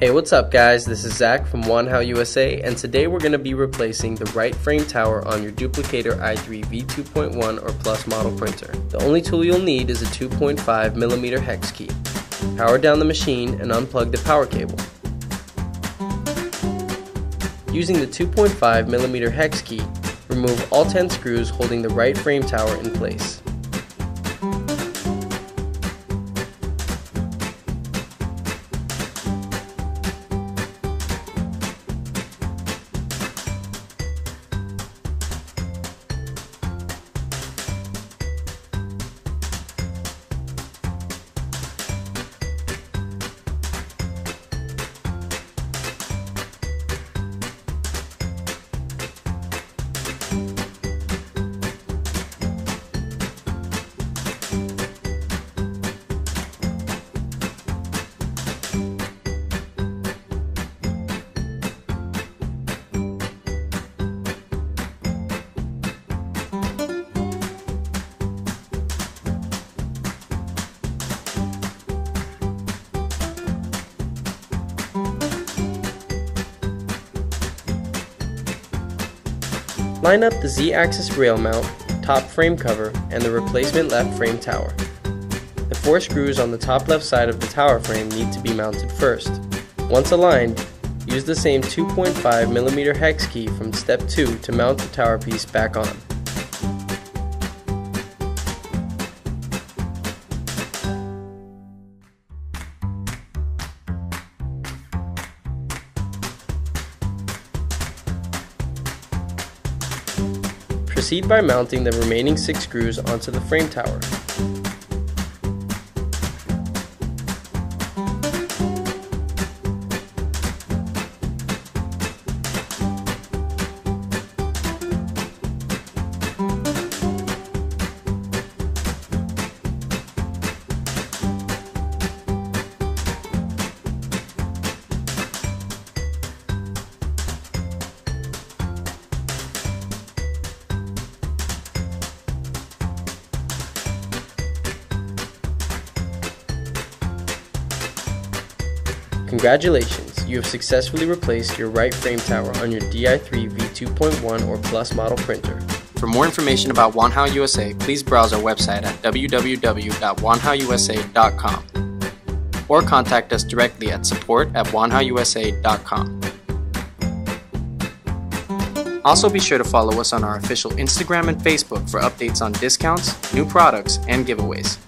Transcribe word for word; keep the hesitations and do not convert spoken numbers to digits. Hey, what's up guys, this is Zach from Wanhao U S A, and today we're going to be replacing the right frame tower on your Duplicator i three V two point one or Plus model printer. The only tool you'll need is a two point five millimeter hex key. Power down the machine and unplug the power cable. Using the two point five millimeter hex key, remove all ten screws holding the right frame tower in place. Line up the Z-axis rail mount, top frame cover, and the replacement left frame tower. The four screws on the top left side of the tower frame need to be mounted first. Once aligned, use the same two point five millimeter hex key from step two to mount the tower piece back on. Proceed by mounting the remaining six screws onto the frame tower. Congratulations, you have successfully replaced your right frame tower on your D i three V two point one or Plus model printer. For more information about Wanhao U S A, please browse our website at w w w dot wanhao u s a dot com or contact us directly at support at wanhao u s a dot com. Also be sure to follow us on our official Instagram and Facebook for updates on discounts, new products, and giveaways.